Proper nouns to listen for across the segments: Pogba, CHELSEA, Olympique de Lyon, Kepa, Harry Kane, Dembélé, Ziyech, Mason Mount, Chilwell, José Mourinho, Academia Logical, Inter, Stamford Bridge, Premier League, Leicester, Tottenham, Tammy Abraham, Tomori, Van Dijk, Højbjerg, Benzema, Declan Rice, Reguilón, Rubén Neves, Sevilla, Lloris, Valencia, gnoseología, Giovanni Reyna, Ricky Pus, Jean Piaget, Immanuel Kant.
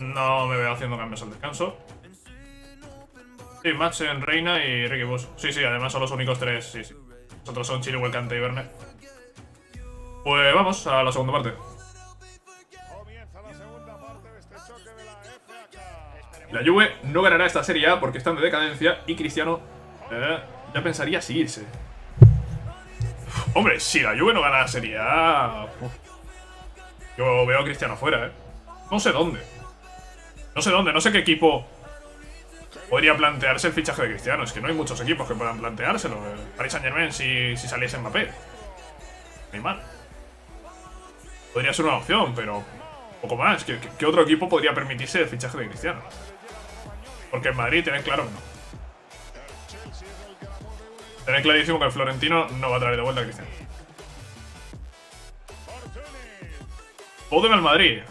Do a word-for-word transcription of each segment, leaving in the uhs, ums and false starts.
No me veo haciendo cambios al descanso. Sí, Machen, Reyna y Ricky Pus. Sí, sí, además son los únicos tres. Sí, sí. Los otros son Chilwell, Kante y Werner. Pues vamos a la segunda parte. La Juve no ganará esta Serie A porque están de decadencia y Cristiano eh, ya pensaría seguirse. Hombre, si la Juve no gana la Serie A... Uf. Yo veo a Cristiano fuera, ¿eh? No sé dónde. No sé dónde, no sé qué equipo podría plantearse el fichaje de Cristiano. Es que no hay muchos equipos que puedan planteárselo. Paris Saint Germain si, si saliese Mbappé. Ni mal. Podría ser una opción, pero... Poco más. ¿Qué, qué otro equipo podría permitirse el fichaje de Cristiano? Porque en Madrid tienen claro que no. Tenéis clarísimo que el Florentino no va a traer de vuelta a Cristiano. Foden al Madrid.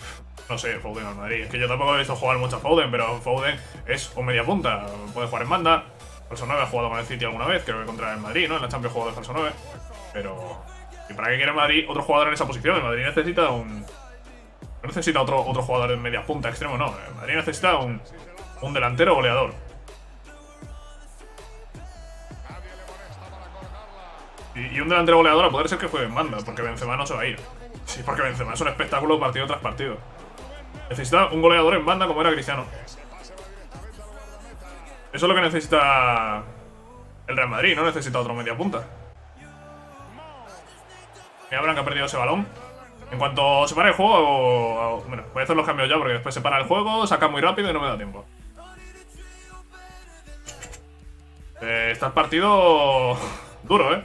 No sé, Foden al Madrid. Es que yo tampoco he visto jugar mucho a Foden, pero Foden es un media punta. Puede jugar en banda. Falso nueve ha jugado con el City alguna vez, creo que contra el Madrid, ¿no? En la Champions jugó de falso nueve. Pero... ¿Y para qué quiere Madrid otro jugador en esa posición? El Madrid necesita un... No necesita otro, otro jugador en media punta extremo, no. El Madrid necesita un, un delantero goleador. Y un delantero goleador a poder ser que juegue en banda, porque Benzema no se va a ir. Sí, porque Benzema es un espectáculo partido tras partido. Necesita un goleador en banda como era Cristiano. Eso es lo que necesita el Real Madrid, no necesita otro media punta. Me habrán que ha perdido ese balón. En cuanto se para el juego... Bueno, voy a hacer los cambios ya porque después se para el juego, saca muy rápido y no me da tiempo. Eh, está el partido duro, ¿eh?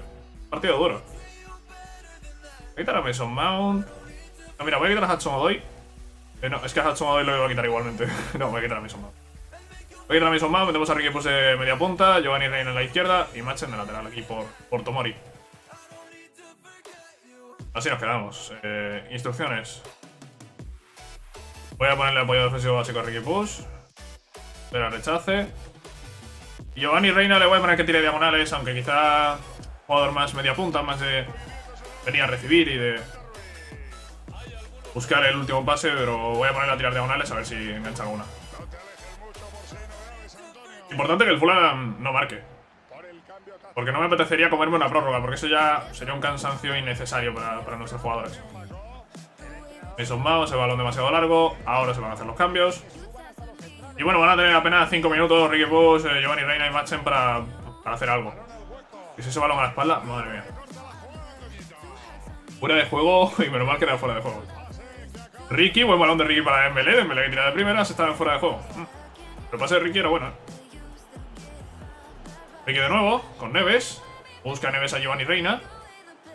Partido duro. Voy a quitar a Mason Mount. No, mira, voy a quitar a Hudson Odoi. Eh, no, es que a Hudson Odoi lo voy a quitar igualmente. No, voy a quitar a Mason Mount. Voy a quitar a Mason Mount, metemos a Ricky Pus de media punta, Giovanni Reyna en la izquierda y Machen en el lateral aquí por, por Tomori. Así nos quedamos. Eh, instrucciones. Voy a ponerle apoyo defensivo básico a Ricky Pus. Espera, rechace. Y Giovanni Reyna le voy a poner que tire diagonales, aunque quizá... Jugador más media punta, más de venir a recibir y de buscar el último pase, pero voy a ponerle a tirar diagonales a ver si engancha alguna. Importante que el Fulham no marque, porque no me apetecería comerme una prórroga, porque eso ya sería un cansancio innecesario para, para nuestros jugadores. Mason Mount, ese balón demasiado largo, ahora se van a hacer los cambios. Y bueno, van a tener apenas cinco minutos Ricky Pus, eh, Giovanni Reyna y Machen para, para hacer algo. ¿Es ese balón a la espalda? Madre mía. Fuera de juego. Y menos mal que era fuera de juego. Ricky, buen balón de Ricky para Dembélé. Dembélé que tira de primera, se estaba en fuera de juego. El pase de Ricky era bueno. Ricky de nuevo, con Neves. Busca Neves a Giovanni Reyna.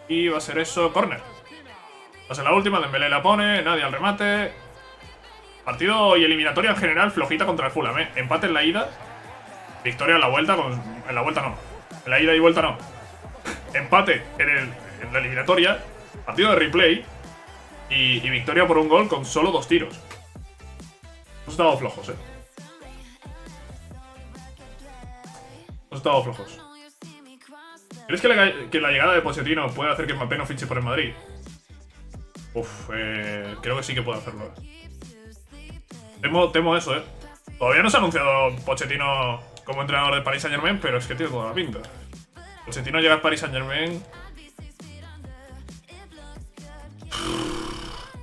Y va a ser eso, córner. Va a ser la última, Dembélé la pone, nadie al remate. Partido y eliminatoria en general flojita contra el Fulham, ¿eh? Empate en la ida. Victoria en la vuelta, con... en la vuelta no. En la ida y vuelta no. Empate en, el, en la eliminatoria. Partido de replay. Y, y victoria por un gol con solo dos tiros. Hemos estado flojos, eh. Hemos estado flojos. ¿Crees que la, que la llegada de Pochettino puede hacer que Mbappé no fiche por el Madrid? Uf, eh, creo que sí que puede hacerlo. Temo, temo eso, eh. Todavía no se ha anunciado Pochettino como entrenador de Paris Saint Germain, pero es que tiene toda la pinta. Pochettino llega a Paris Saint Germain.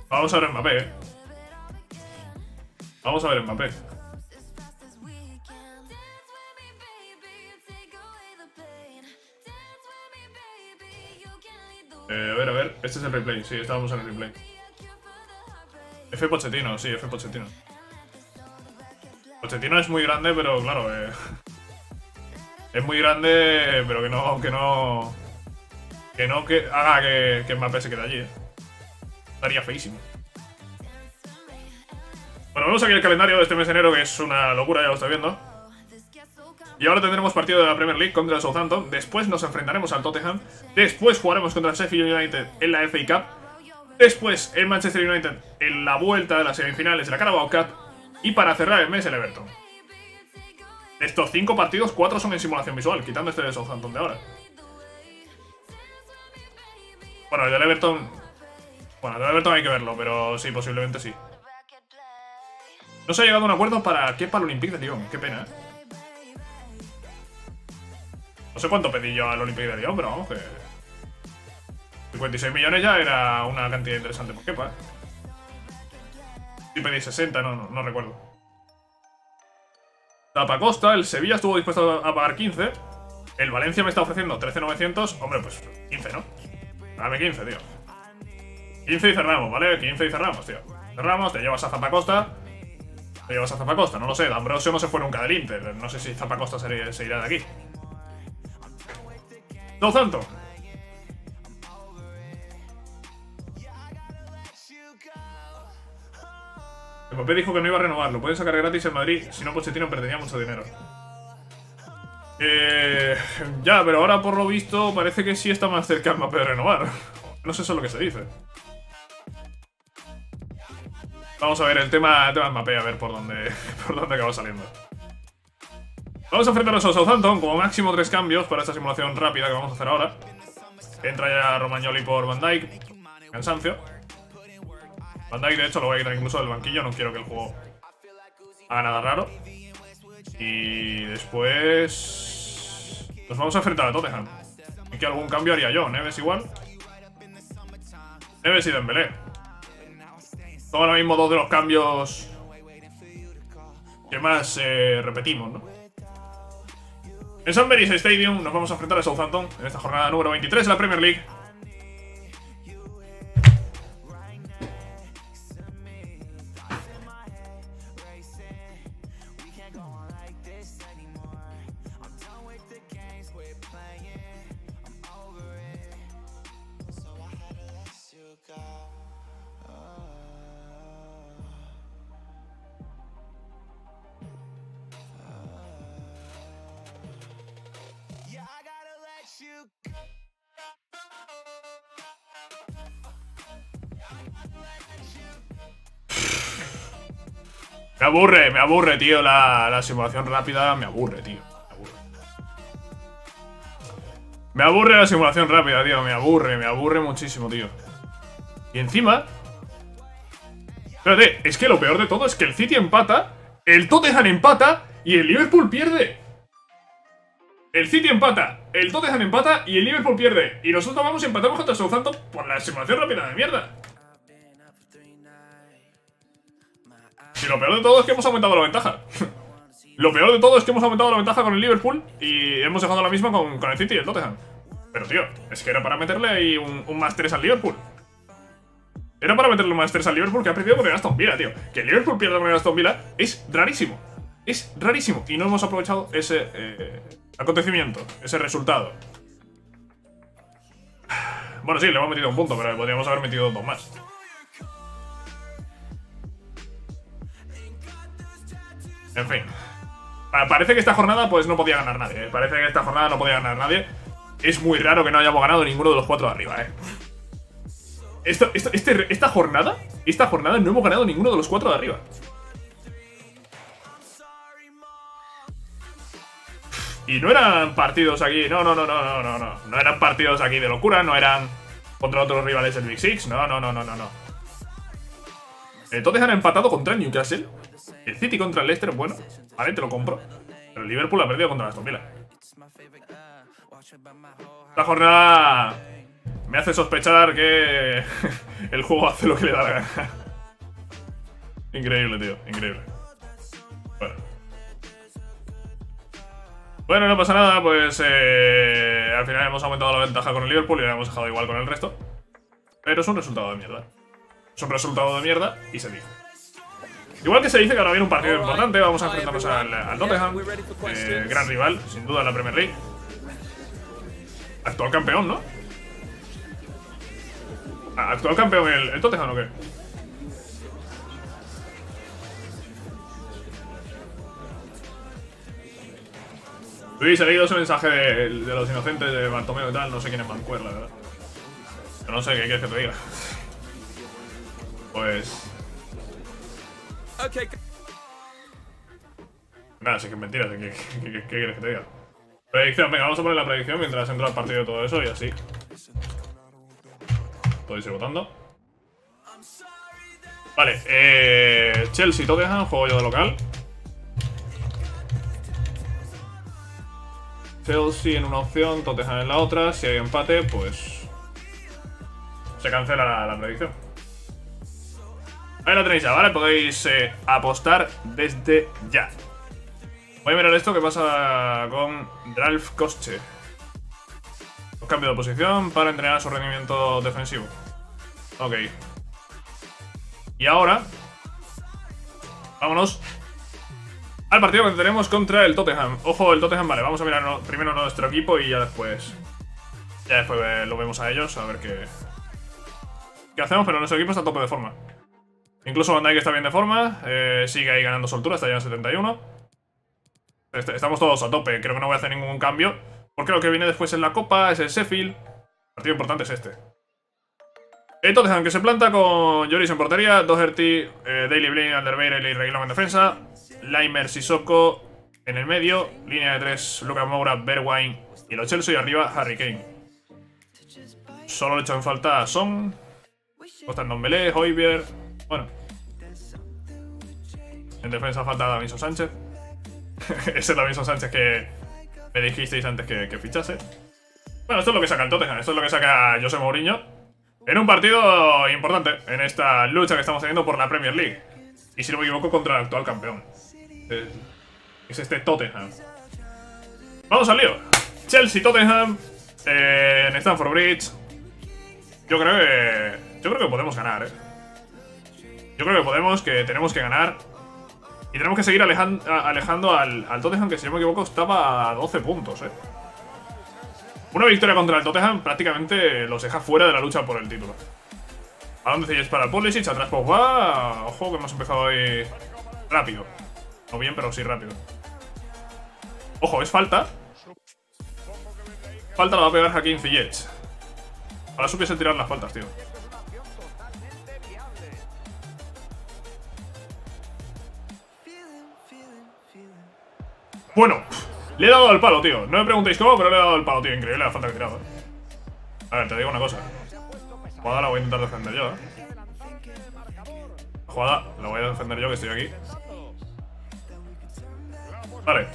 Vamos a ver Mbappé, eh. Vamos a ver Mbappé. Eh, a ver, a ver. Este es el replay, sí, estábamos en el replay. F Pochettino, sí, F Pochettino. Pochettino es muy grande, pero claro, eh, es muy grande, pero que no, que no, que no que haga que, que Mbappé se quede allí, eh. Estaría feísimo. Bueno, vemos aquí el calendario de este mes de enero, que es una locura, ya lo estáis viendo. Y ahora tendremos partido de la Premier League contra el Southampton, después nos enfrentaremos al Tottenham, después jugaremos contra el Sheffield United en la F A Cup, después el Manchester United en la vuelta de las semifinales de la Carabao Cup, y para cerrar el mes, el Everton. De estos cinco partidos, cuatro son en simulación visual, quitando este de Southampton de ahora. Bueno, el del Everton... Bueno, el del Everton hay que verlo, pero sí, posiblemente sí. No se ha llegado a un acuerdo para Kepa al Olympique de Lyon. Qué pena, ¿eh? No sé cuánto pedí yo al Olympique de Lyon, pero vamos que... cincuenta y seis millones ya era una cantidad interesante por Kepa. Sí pedí sesenta, no, no, no recuerdo. Zappacosta, el Sevilla estuvo dispuesto a pagar quince. El Valencia me está ofreciendo trece novecientos. Hombre, pues quince, ¿no? Dame quince, tío. quince y cerramos, ¿vale? quince y cerramos, tío. Cerramos, te llevas a Zappacosta. Te llevas a Zappacosta, no lo sé. D'Ambrosio no se fue nunca del Inter. No sé si Zappacosta se, se irá de aquí. No tanto. El Mbappé dijo que no iba a renovarlo. Pueden sacar gratis en Madrid. Si no, Pochettino perdería mucho dinero. Eh, ya, pero ahora por lo visto parece que sí está más cerca Mbappé de renovar. No sé eso lo que se dice. Vamos a ver el tema, el tema Mbappé, a ver por dónde, por dónde acaba saliendo. Vamos a enfrentarnos a Southampton, como máximo tres cambios para esta simulación rápida que vamos a hacer ahora. Entra ya Romagnoli por Van Dijk. Cansancio. Van Dijk, de hecho, lo voy a quitar incluso del banquillo. No quiero que el juego haga nada raro. Y después... nos vamos a enfrentar a Tottenham. Y que algún cambio haría yo. Neves igual. Neves y Dembélé. Son ahora mismo dos de los cambios que más eh, repetimos, ¿no? En St Mary's Stadium nos vamos a enfrentar a Southampton en esta jornada número veintitrés de la Premier League. Me aburre, me aburre, tío. La, la simulación rápida me aburre, tío. Me aburre. Me aburre la simulación rápida, tío. Me aburre, me aburre muchísimo, tío. Y encima... espérate, es que lo peor de todo es que el City empata, el Tottenham empata y el Liverpool pierde. El City empata, el Tottenham empata y el Liverpool pierde. Y nosotros vamos y empatamos contra Southampton por la simulación rápida de mierda. Y lo peor de todo es que hemos aumentado la ventaja. Lo peor de todo es que hemos aumentado la ventaja con el Liverpool y hemos dejado la misma con, con el City y el Tottenham. Pero tío, es que era para meterle ahí un, un más tres al Liverpool. Era para meterle un más tres al Liverpool que ha perdido con el Aston Villa, tío. Que el Liverpool pierda con el Aston Villa es rarísimo. Es rarísimo. Y no hemos aprovechado ese eh, acontecimiento, ese resultado. Bueno, sí, le hemos metido un punto, pero podríamos haber metido dos más. En fin, parece que esta jornada pues no podía ganar nadie, ¿eh? Parece que esta jornada no podía ganar nadie. Es muy raro que no hayamos ganado ninguno de los cuatro de arriba, eh. Esto, esto, este, esta jornada, esta jornada no hemos ganado ninguno de los cuatro de arriba. Y no eran partidos aquí, no, no, no, no, no, no, no. No eran partidos aquí de locura, no eran contra otros rivales del Big Six, no, no, no, no, no, no. Entonces han empatado contra el Newcastle. El City contra el Leicester, bueno, vale, te lo compro. Pero el Liverpool ha perdido contra Aston Villa. Esta jornada me hace sospechar que el juego hace lo que le da la gana. Increíble, tío, increíble. Bueno, bueno, no pasa nada, pues eh, al final hemos aumentado la ventaja con el Liverpool y la hemos dejado igual con el resto. Pero es un resultado de mierda. Es un resultado de mierda y se dijo. Igual que se dice que ahora viene un partido importante, vamos a enfrentarnos al, al Tottenham, eh, gran rival, sin duda, en la Premier League. Actual campeón, ¿no? Ah, ¿actual campeón el, el Tottenham o qué? Luis, he leído ese mensaje de, de los inocentes de Bartomeu y tal, no sé quién es Mancuer, la verdad. Yo no sé qué quieres que te diga. Pues... nada, sí que es mentira, ¿qué, qué, qué, qué quieres que te diga? Predicción, venga, vamos a poner la predicción mientras entra el partido y todo eso y así. Podéis ir votando. Vale, eh, Chelsea, Tottenham, juego yo de local. Chelsea en una opción, Tottenham en la otra. Si hay empate, pues se cancela la, la predicción. Ahí lo tenéis ya, ¿vale? Podéis eh, apostar desde ya. Voy a mirar esto que pasa con Ralf Koche. Los cambios de posición para entrenar su rendimiento defensivo. Ok. Y ahora vámonos al partido que tenemos contra el Tottenham. Ojo, el Tottenham, vale, vamos a mirar no, primero nuestro equipo y ya después Ya después lo vemos a ellos, a ver qué qué hacemos, pero nuestro equipo está a tope de forma. Incluso Van Dijk está bien de forma, eh, sigue ahí ganando soltura, está ya en setenta y uno. Est Estamos todos a tope, creo que no voy a hacer ningún cambio, porque lo que viene después es la Copa, es el Sheffield. El partido importante es este. Entonces, aunque se planta con Lloris en portería, Doherty, eh, Daily Blaine, Alderweireld y Reguilón en defensa, Laimer, Sissoko en el medio, línea de tres, Lucas Moura, Bergwijn y los Chelsea, y arriba Harry Kane. Solo le echan en falta a Son, Costa Ndombélé, Højbjerg, bueno. En defensa falta Davinson Sánchez. Ese Davinson Sánchez que me dijisteis antes que, que fichase. Bueno, esto es lo que saca el Tottenham, esto es lo que saca José Mourinho. En un partido importante, en esta lucha que estamos teniendo por la Premier League. Y si no me equivoco, contra el actual campeón. Es este Tottenham. Vamos al lío. Chelsea-Tottenham eh, en Stamford Bridge. Yo creo que... Yo creo que podemos ganar, eh. Yo creo que podemos, que tenemos que ganar. Y tenemos que seguir alejando, alejando al, al Tottenham, que si no me equivoco estaba a doce puntos, eh. Una victoria contra el Tottenham prácticamente los deja fuera de la lucha por el título. ¿A dónde se para Pulisic? Atrás Pogba. Ojo que hemos empezado ahí rápido. No bien, pero sí rápido. Ojo, es falta. Falta la va a pegar Hakim Ziyech. Ahora supiese tirar las faltas, tío. Bueno. Le he dado al palo, tío. No me preguntéis cómo, pero le he dado al palo, tío. Increíble la falta que he tirado, eh. A ver, te digo una cosa. La jugada la voy a intentar defender yo, eh. La jugada la voy a defender yo, que estoy aquí. Vale.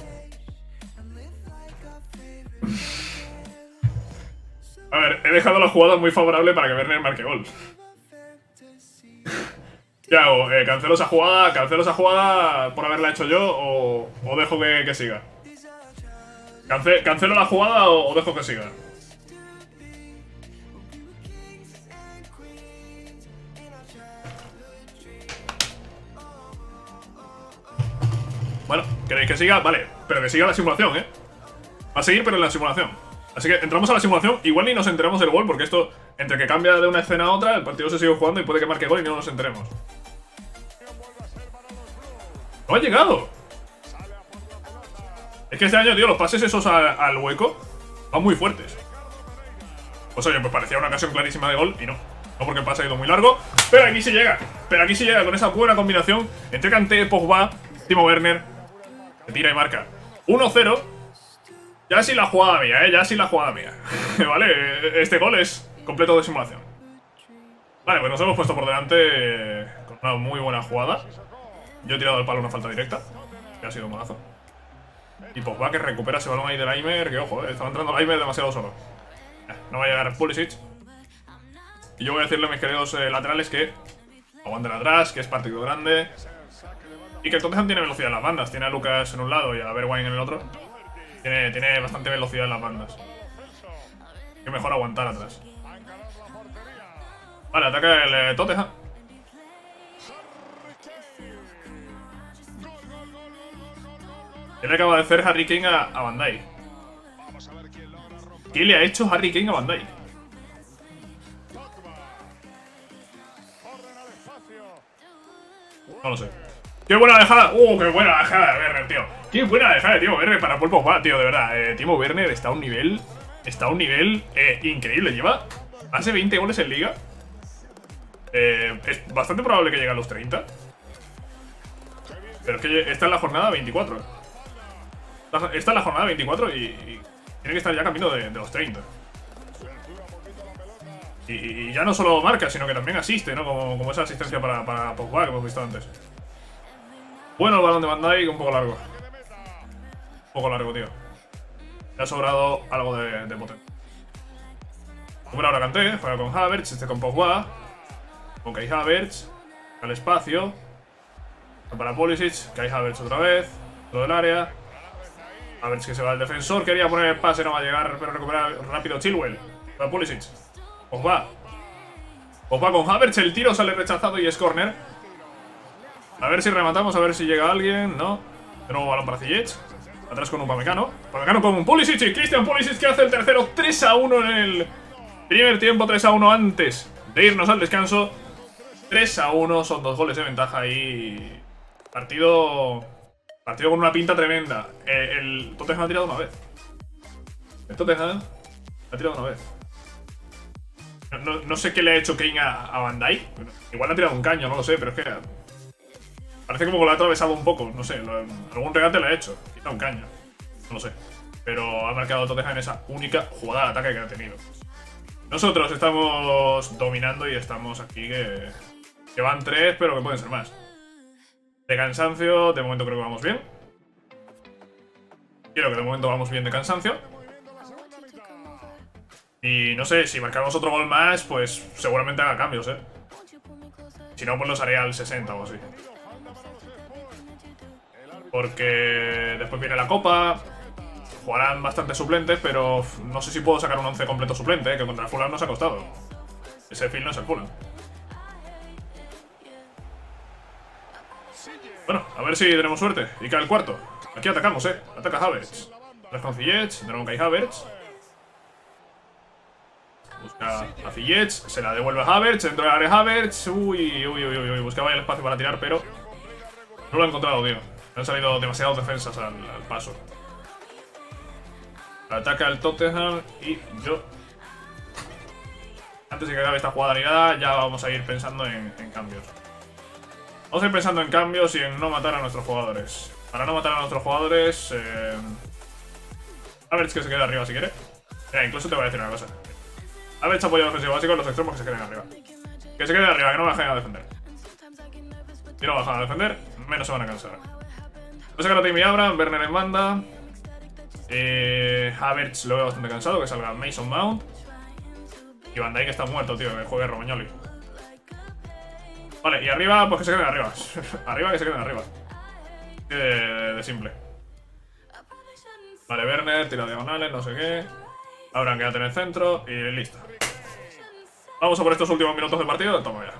A ver, he dejado la jugada muy favorable para que Werner marque gol. ¿Qué hago? Eh, ¿Cancelo esa jugada? ¿Cancelo esa jugada por haberla hecho yo? ¿O, o dejo que, que siga? Cance ¿Cancelo la jugada o, o dejo que siga? Bueno, ¿queréis que siga? Vale, pero que siga la simulación, ¿eh? Va a seguir, pero en la simulación. Así que entramos a la simulación. Igual ni nos enteramos del gol, porque esto, entre que cambia de una escena a otra, el partido se sigue jugando y puede que marque gol y no nos enteremos. ¡No ha llegado! Es que este año, tío, los pases esos al, al hueco van muy fuertes. Pues oye, pues parecía una ocasión clarísima de gol y no. No porque el pase ha ido muy largo, pero aquí sí llega. Pero aquí sí llega con esa buena combinación entre Kanté, Pogba, Timo Werner. Se tira y marca. uno cero. Ya sin la jugada mía, eh. Ya sin la jugada mía. Vale, este gol es completo de simulación. Vale, pues nos hemos puesto por delante con una muy buena jugada. Yo he tirado al palo una falta directa, que ha sido un golazo. Y Pogba que recupera ese balón ahí de Laimer. Que ojo, eh, estaba entrando Laimer demasiado solo. No va a llegar Pulisic. Y yo voy a decirle a mis queridos eh, laterales que aguanten atrás, que es partido grande. Y que el Tottenham tiene velocidad en las bandas. Tiene a Lucas en un lado y a Bergwijn en el otro. Tiene, tiene bastante velocidad en las bandas. Que mejor aguantar atrás. Vale, ataca el eh, Tottenham. Él acaba de hacer Harry Kane a, a Van Dijk. ¿Qué le ha hecho Harry Kane a Van Dijk? No lo sé. ¡Qué buena dejada! ¡Uh, qué buena dejada de Werner, tío! ¡Qué buena dejada de Timo Werner para Pulpo Juan, tío! De verdad, eh, Timo Werner está a un nivel... Está a un nivel eh, increíble. Lleva más de veinte goles en Liga. Eh, es bastante probable que llegue a los treinta. Pero es que está en la jornada veinticuatro. Esta es la jornada veinticuatro y, y tiene que estar ya camino de, de los treinta. Y, y ya no solo marca, sino que también asiste, ¿no? Como, como esa asistencia para, para Pogba que hemos visto antes. Bueno, el balón de Van Dijk, un poco largo. Un poco largo, tío. Le ha sobrado algo de, de potencia. Bueno, ahora Kanté, ¿eh? Juega con Havertz, este con Pogba. Con Kai Havertz. Al espacio. Para Pulisic, Kai Havertz otra vez. Todo el área. Havertz que se va al defensor. Quería poner el pase, no va a llegar, pero recupera rápido Chilwell. Para Pulisic. Pogba. Pogba con Havertz, el tiro sale rechazado y es córner. A ver si rematamos, a ver si llega alguien, ¿no? De nuevo balón para Ziyech. Atrás con un Upamecano. Upamecano con un Pulisic y Christian Pulisic que hace el tercero. Tres a uno en el primer tiempo, tres a uno antes de irnos al descanso. Tres a uno, son dos goles de ventaja y... Partido... Partido con una pinta tremenda. eh, El Tottenham ha tirado una vez. El Tottenham ha tirado una vez. No, no sé qué le ha hecho Kane a, a Van Dijk. Igual le ha tirado un caño, no lo sé, pero es que... Parece como que lo ha atravesado un poco, no sé, lo, algún regate le ha hecho, quizá un caño, no lo sé. Pero ha marcado el Tottenham en esa única jugada de ataque que ha tenido. Nosotros estamos dominando y estamos aquí que, que van tres, pero que pueden ser más. De cansancio, de momento creo que vamos bien. Creo que de momento vamos bien de cansancio. Y no sé, si marcamos otro gol más, pues seguramente haga cambios, ¿eh? Si no, pues los haré al sesenta o así. Porque después viene la Copa, jugarán bastantes suplentes, pero no sé si puedo sacar un once completo suplente, ¿eh? Que contra el Fulham nos ha costado. Ese film no es el Fulham. Bueno, a ver si tenemos suerte. Y cae el cuarto. Aquí atacamos, ¿eh? Ataca Havertz. Tres con Ziyech, tenemos que ir Havertz. Busca a Ziyech, se la devuelve a Havertz, entra en el área Havertz. Uy, uy, uy, uy, uy, buscaba el espacio para tirar, pero no lo ha encontrado, tío. Han salido demasiadas defensas al, al paso. Ataca el Tottenham y yo... Antes de que acabe esta jugada ni nada, ya vamos a ir pensando en, en cambios. Vamos a ir pensando en cambios y en no matar a nuestros jugadores. Para no matar a nuestros jugadores... Eh... Havertz que se quede arriba si quiere. Mira, incluso te voy a decir una cosa. Havertz apoya el ofensivo básico, los extremos que se queden arriba. Que se queden arriba, que no bajen a defender. Si no bajan a defender, menos se van a cansar. Voy a sacar a Tammy Abraham, Werner en banda. Eh, Havertz lo veo bastante cansado, que salga Mason Mount. Y Van Dijk está muerto, tío, que juegue Romagnoli. Vale, y arriba, pues que se queden arriba. Arriba, que se queden arriba. De, de, de simple. Vale, Werner, tira diagonales, no sé qué. Abraham quédate en el centro y listo. Vamos a por estos últimos minutos del partido. Toma ya.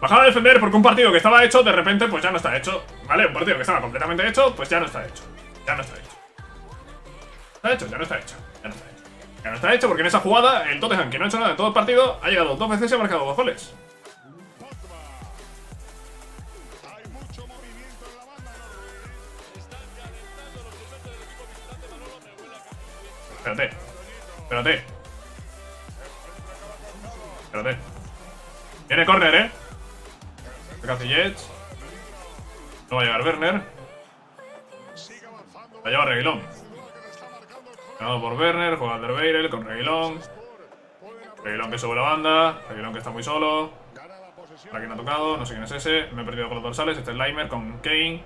Bajaba a defender porque un partido que estaba hecho, de repente, pues ya no está hecho. ¿Vale? Un partido que estaba completamente hecho, pues ya no está hecho. Ya no está hecho. Está hecho, ya no está hecho. Ya no está hecho. Ya no está hecho porque en esa jugada, el Tottenham, que no ha hecho nada en todo el partido, ha llegado dos veces y ha marcado dos goles. Espérate. Espérate. Espérate. Viene córner, ¿eh? Cacillets. No va a llegar Werner. La lleva Reguilón. Ganado por Werner, juega Alderweireld con Reguilón. Reguilón que sube la banda. Reguilón que está muy solo. Para quien ha tocado, no sé quién es ese. Me he perdido con los dorsales. Este es Leimer con Kane.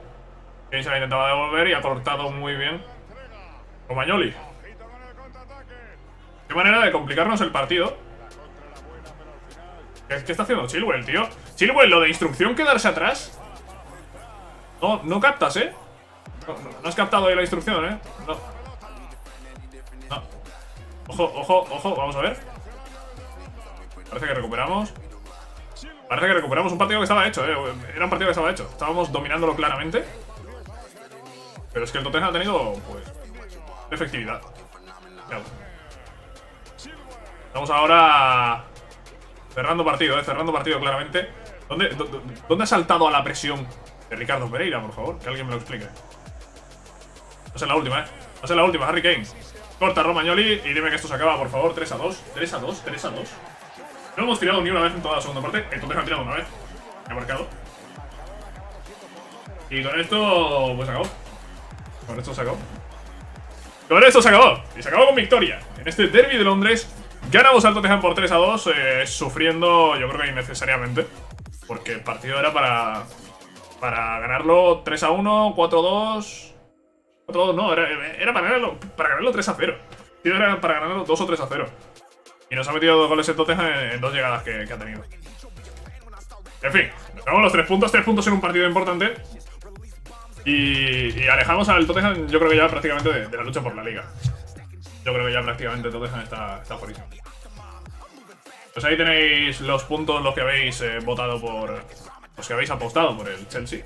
Kane se la intentaba devolver y ha cortado muy bien Romagnoli. Qué manera de complicarnos el partido. ¿Qué está haciendo Chilwell, tío? Chilwell, lo de instrucción quedarse atrás. No, no captas, ¿eh? No, no, no has captado ahí la instrucción, ¿eh? No. No. Ojo, ojo, ojo. Vamos a ver. Parece que recuperamos. Parece que recuperamos un partido que estaba hecho, ¿eh? Era un partido que estaba hecho. Estábamos dominándolo claramente. Pero es que el Tottenham ha tenido, pues, efectividad. Claro. Vamos ahora... Cerrando partido, eh, cerrando partido claramente. ¿Dónde, ¿Dónde ha saltado a la presión de Ricardo Pereira, por favor? Que alguien me lo explique. Va a ser la última, eh. Va a ser la última, Harry Kane. Corta Romagnoli y dime que esto se acaba, por favor. tres a dos, tres a dos, tres a dos. No hemos tirado ni una vez en toda la segunda parte. Entonces han tirado una vez. Me ha marcado. Y con esto, pues se acabó. Con esto se acabó. Con esto se acabó. Y se acabó con victoria. En este derbi de Londres, ganamos al Tottenham por tres a dos, eh, sufriendo, yo creo que innecesariamente. Porque el partido era para... Para ganarlo tres a uno, cuatro a dos... cuatro a dos no, era, era para ganarlo, para ganarlo tres a cero. Era para ganarlo dos o tres a cero. Y nos ha metido dos goles el Tottenham en, en dos llegadas que, que ha tenido. En fin, nos damos los tres puntos. Tres puntos en un partido importante. Y, y alejamos al Tottenham, yo creo que ya prácticamente de, de la lucha por la liga. Yo creo que ya prácticamente el Tottenham está, está fuera. Pues ahí tenéis los puntos, los que habéis eh, votado por... Los que habéis apostado por el Chelsea.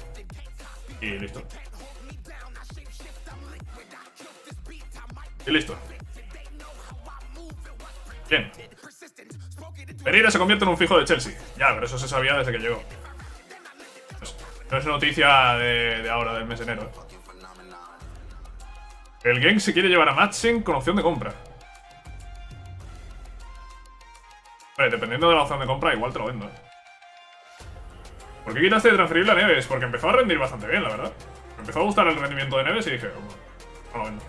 Y listo. Y listo. Bien. Pereira se convierte en un fijo de Chelsea. Ya, pero eso se sabía desde que llegó. No es noticia de, de ahora, del mes de enero. El Genk se quiere llevar a Machen con opción de compra. Vale, dependiendo de la opción de compra, igual te lo vendo. ¿Por qué quitaste de transferirle a Neves? Porque empezó a rendir bastante bien, la verdad. Me empezó a gustar el rendimiento de Neves y dije, no lo vendo.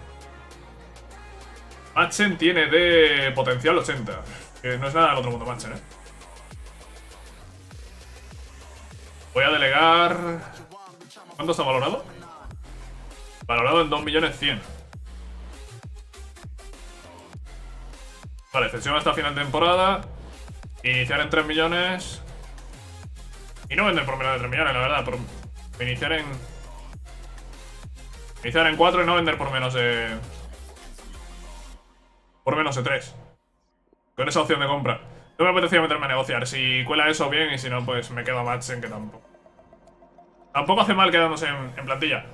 Machen tiene de potencial ochenta. Que no es nada del otro mundo, Machen, eh. Voy a delegar... ¿Cuánto está valorado? Valorado en dos millones cien. Vale, cesión hasta final de temporada. Iniciar en tres millones. Y no vender por menos de tres millones, la verdad. Por iniciar en... Iniciar en cuatro y no vender por menos de... Por menos de tres. Con esa opción de compra. No me apetecía meterme a negociar. Si cuela eso, bien. Y si no, pues me quedo a Machen, que tampoco. Tampoco hace mal quedándose en, en plantilla.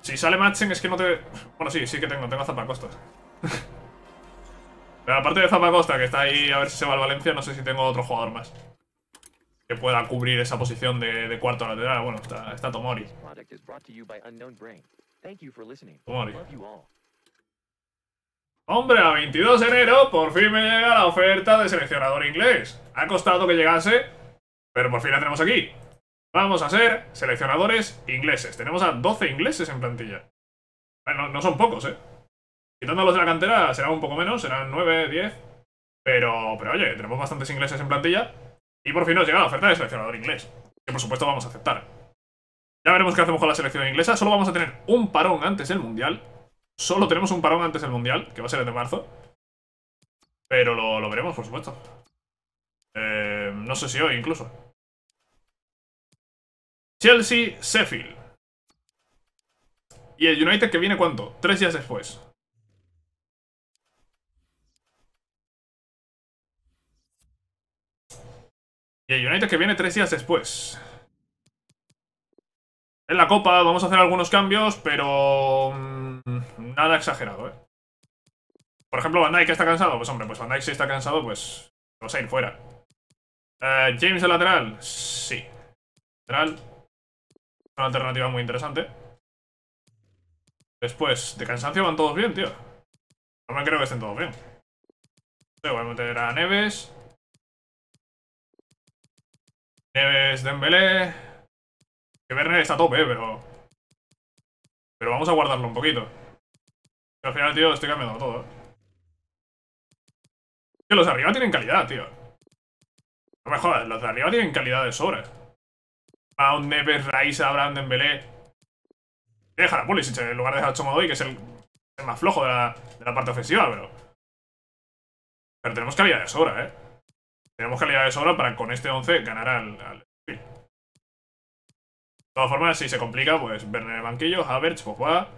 Si sale Machen es que no te... Bueno, sí, sí que tengo. Tengo a Zappacosta. Pero aparte de Zappacosta, que está ahí a ver si se va al Valencia, no sé si tengo otro jugador más que pueda cubrir esa posición de, de cuarto lateral. Bueno, está, está Tomori. Tomori. Hombre, a veintidós de enero por fin me llega la oferta de seleccionador inglés. Ha costado que llegase, pero por fin la tenemos aquí. Vamos a ser seleccionadores ingleses. Tenemos a doce ingleses en plantilla. Bueno, no son pocos, eh. Quitándolos de la cantera será un poco menos, serán nueve, diez. Pero, pero oye, tenemos bastantes ingleses en plantilla. Y por fin nos llega la oferta de seleccionador inglés, que por supuesto vamos a aceptar. Ya veremos qué hacemos con la selección inglesa. Solo vamos a tener un parón antes del Mundial. Solo tenemos un parón antes del Mundial, que va a ser el de marzo. Pero lo, lo veremos, por supuesto. Eh, no sé si hoy, incluso. Chelsea, Sheffield. ¿Y el United que viene cuánto? Tres días después. Y el United que viene tres días después. En la Copa vamos a hacer algunos cambios, pero... nada exagerado, eh. Por ejemplo, Van Dijk está cansado. Pues hombre, pues Van Dijk si está cansado, pues vas a ir fuera. uh, James el lateral. Sí. Lateral. Una alternativa muy interesante. Después, de cansancio van todos bien, tío. No me creo que estén todos bien. Voy a meter a Neves. Neves, Dembélé. Que Werner está a tope, eh, pero... Pero vamos a guardarlo un poquito. Que al final, tío, estoy cambiando todo. Que los de arriba tienen calidad, tío. No me jodas, los de arriba tienen calidad de sobra. Mount, Neves, Rice, Abraham, Dembélé. Deja a Pulisic en lugar de dejar a Tomori, que es el, el más flojo de la, de la parte ofensiva, pero... Pero tenemos calidad de sobra, eh. Tenemos calidad de sobra para con este once ganar al... al... De todas formas, si se complica, pues Werner en el banquillo, Havertz, Pogba,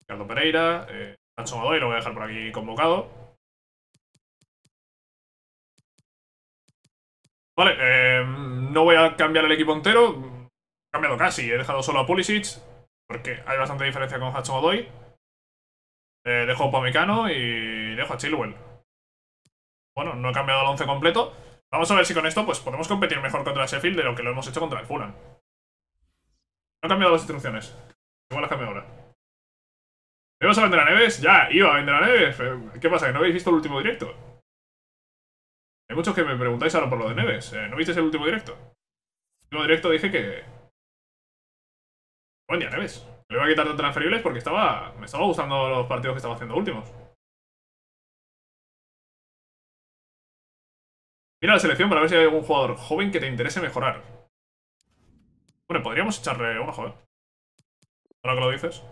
Ricardo Pereira, eh, Anson Godoy, lo voy a dejar por aquí convocado. Vale, eh, no voy a cambiar el equipo entero. He cambiado casi, he dejado solo a Pulisic, porque hay bastante diferencia con Anson Godoy. Eh, dejo a Pamecano y dejo a Chilwell. Bueno, no he cambiado el once completo. Vamos a ver si con esto pues podemos competir mejor contra Sheffield de lo que lo hemos hecho contra el Fulham. No he cambiado las instrucciones. Igual las cambio ahora. ¿Ibas a vender a Neves? Ya, iba a vender a Neves. ¿Qué pasa? ¿Que no habéis visto el último directo? Hay muchos que me preguntáis ahora por lo de Neves. ¿No visteis el último directo? En el último directo dije que... Buen día, Neves. Le voy a quitar de transferibles porque estaba, me estaba gustando los partidos que estaba haciendo últimos. Mira la selección para ver si hay algún jugador joven que te interese mejorar. Bueno, podríamos echarle uno joven. Ahora que lo dices.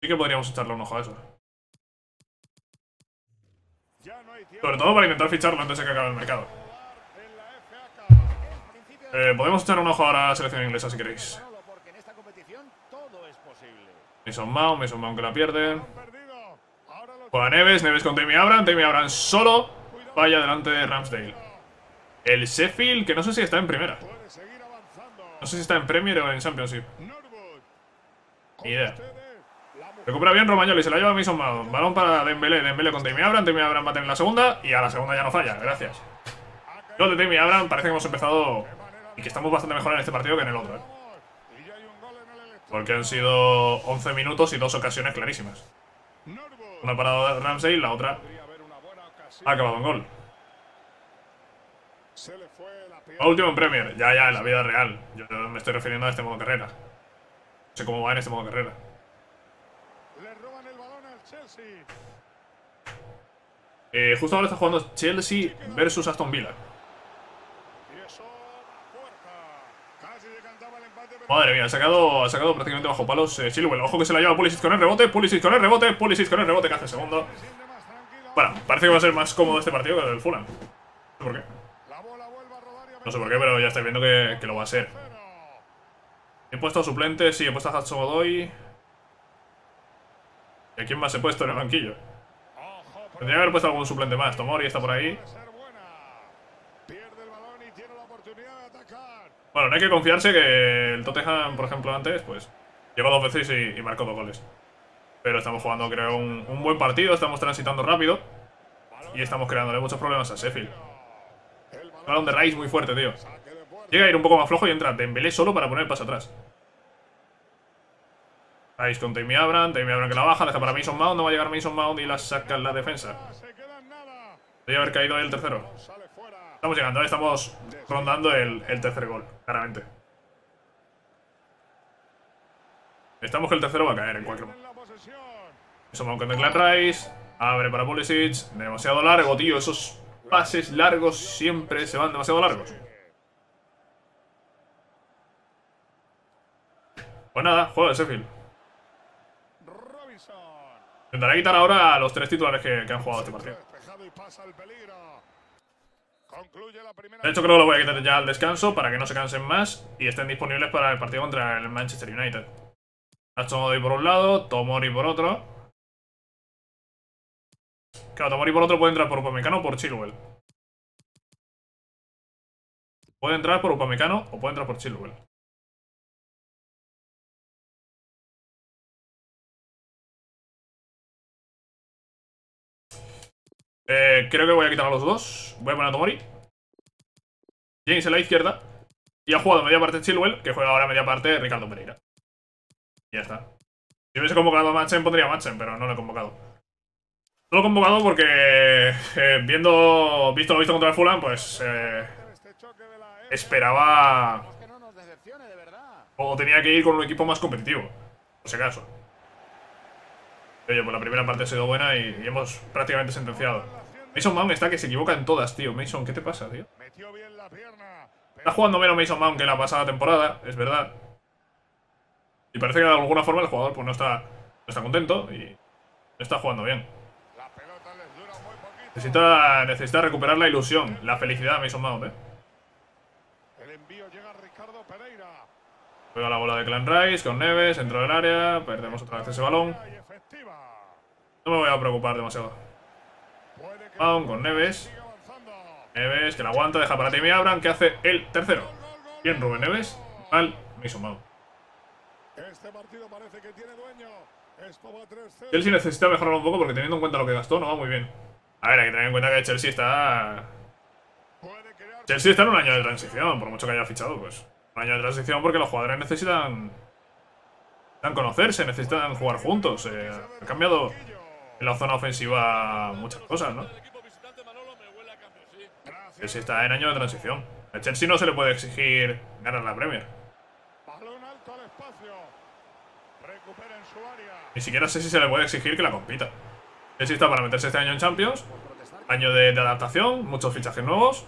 Sí que podríamos echarle un ojo a eso. Sobre todo para intentar ficharlo antes de que acabe el mercado. Eh, podemos echar un ojo ahora a la selección inglesa si queréis. Mason Mount, Mason Mount que la pierden. Juega Neves, Neves con Tammy Abraham, Tammy Abraham solo. Vaya delante de Ramsdale. El Sheffield, que no sé si está en primera. No sé si está en Premier o en Championship. Ni idea. Recupera bien Romagnoli, se la lleva Mason Mount. Balón para Dembélé, Dembélé con Tammy Abraham, Tammy Abraham va a tener la segunda y a la segunda ya no falla, gracias. Yo de Tammy Abraham parece que hemos empezado y que estamos bastante mejor en este partido que en el otro, ¿eh? Porque han sido once minutos y dos ocasiones clarísimas. Una parada de Ramsey y la otra ha acabado en gol. La última en Premier, ya, ya, en la vida real. Yo me estoy refiriendo a este modo carrera. No sé cómo va en este modo carrera. Eh, justo ahora está jugando Chelsea versus Aston Villa. Madre mía, ha sacado, ha sacado prácticamente bajo palos eh, Chilwell. Ojo que se la lleva Pulisic con el rebote, Pulisic con el rebote, Pulisic con el rebote que hace el segundo. Bueno, parece que va a ser más cómodo este partido que el del Fulham. No sé por qué. No sé por qué, pero ya estáis viendo que, que lo va a ser. He puesto a suplente, sí, he puesto a Hatsogodoy. ¿Y a quién más he puesto en el banquillo? Tendría que haber puesto algún suplente más. Tomori está por ahí. Bueno, no hay que confiarse que el Tottenham, por ejemplo, antes, pues llegó dos veces y, y marcó dos goles. Pero estamos jugando, creo, un, un buen partido. Estamos transitando rápido y estamos creándole muchos problemas a Sheffield. Balón de Rice muy fuerte, tío. Llega a ir un poco más flojo y entra Dembélé solo para poner el paso atrás. Rice con Tammy Abraham, Tammy Abraham que la baja, deja para Mason Mount, no va a llegar Mason Mount y la saca en la defensa. Debe haber caído el tercero. Estamos llegando, estamos rondando el, el tercer gol, claramente. Estamos que el tercero va a caer en cualquier momento. Mason Mount con Declan Rice, abre para Pulisic, demasiado largo, tío, esos... pases largos siempre se van demasiado largos. Pues nada, juego de Sheffield. Intentaré quitar ahora a los tres titulares que, que han jugado este partido. De hecho creo que lo voy a quitar ya al descanso para que no se cansen más y estén disponibles para el partido contra el Manchester United. Aston Villa por un lado, Tomori por otro. Claro, Tomori por otro puede entrar por Upamecano o por Chilwell. Puede entrar por Upamecano o puede entrar por Chilwell. Eh, creo que voy a quitar a los dos. Voy a poner a Tomori. James en la izquierda. Y ha jugado media parte Chilwell, que juega ahora media parte Ricardo Pereira. Y ya está. Si hubiese convocado a Machen, pondría a Machen, pero no lo he convocado. Solo convocado porque, eh, viendo visto lo visto contra el Fulham, pues eh, esperaba o tenía que ir con un equipo más competitivo, por si acaso. Oye, pues la primera parte ha sido buena y, y hemos prácticamente sentenciado. Mason Mount está que se equivoca en todas, tío. Mason, ¿qué te pasa, tío? Está jugando menos Mason Mount que la pasada temporada, es verdad. Y parece que de alguna forma el jugador pues no está, no está contento y no está jugando bien. Necesita, necesita recuperar la ilusión, la felicidad de Mason Mount, eh. El envío llega Ricardo Pereira. Juega la bola de Declan Rice con Neves, entra del área, perdemos otra vez ese balón. No me voy a preocupar demasiado. Mount con Neves. Neves que la aguanta, deja para Tammy Abraham, que hace el tercero. Bien Rubén Neves, mal Mason Mount. Este partido parece que tiene dueño. Esto va tres cero. Chelsea necesita mejorar un poco porque teniendo en cuenta lo que gastó no va muy bien. A ver, hay que tener en cuenta que Chelsea está... Chelsea está en un año de transición, por mucho que haya fichado, pues. Un año de transición porque los jugadores necesitan... Necesitan conocerse, necesitan jugar juntos. Eh, ha cambiado en la zona ofensiva muchas cosas, ¿no? Chelsea está en año de transición. A Chelsea no se le puede exigir ganar la Premier. Ni siquiera sé si se le puede exigir que la compita. Chelsea está para meterse este año en Champions. Año de, de adaptación, muchos fichajes nuevos.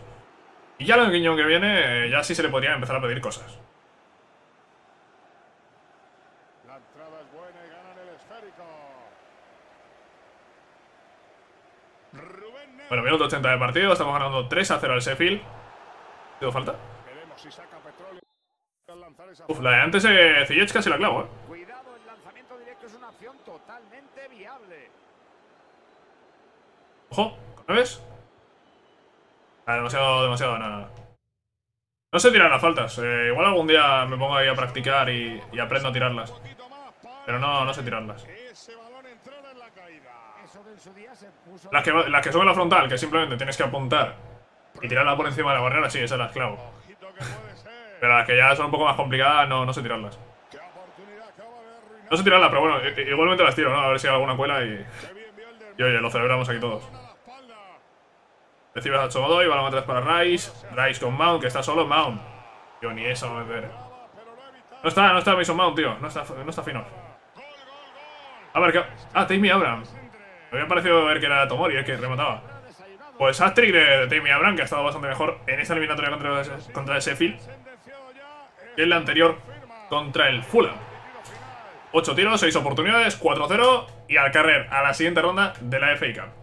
Y ya el año que viene, ya sí se le podrían empezar a pedir cosas. La entrada es buena y ganan el esférico. Rubén Neves. Bueno, minuto ochenta de partido, estamos ganando tres a cero al Sheffield. ¿Ha sido falta? Veremos si saca petróleo. Uf, la de antes eh, Ziyech casi la clavo, eh. Cuidado, el lanzamiento directo es una opción totalmente viable. Ojo, ¿no ves? Ah, demasiado, demasiado, nada, nada. No sé tirar las faltas. Eh, igual algún día me pongo ahí a practicar y, y aprendo a tirarlas. Pero no, no sé tirarlas. Las que, las que suben la frontal, que simplemente tienes que apuntar y tirarla por encima de la barrera, sí, esas las clavo. Pero las que ya son un poco más complicadas, no, no sé tirarlas. No sé tirarlas, pero bueno, igualmente las tiro, ¿no? A ver si hay alguna cuela y... Y oye, lo celebramos aquí todos. Recibes a Chomodoy, balón atrás para Rice. Rice con Mount, que está solo. Mount. Yo ni eso me veré. No está, no está Mason Mount, tío. No está, no está fino. A ver, ¿qué? Ah, Tammy Abraham. Me había parecido ver que era Tomori, el que remataba. Pues hat-trick de Tammy Abraham, que ha estado bastante mejor en esta eliminatoria contra, contra el Sheffield. Y en la anterior contra el Fulham. ocho tiros, seis oportunidades, cuatro cero. Y al carrer a la siguiente ronda de la F A Cup.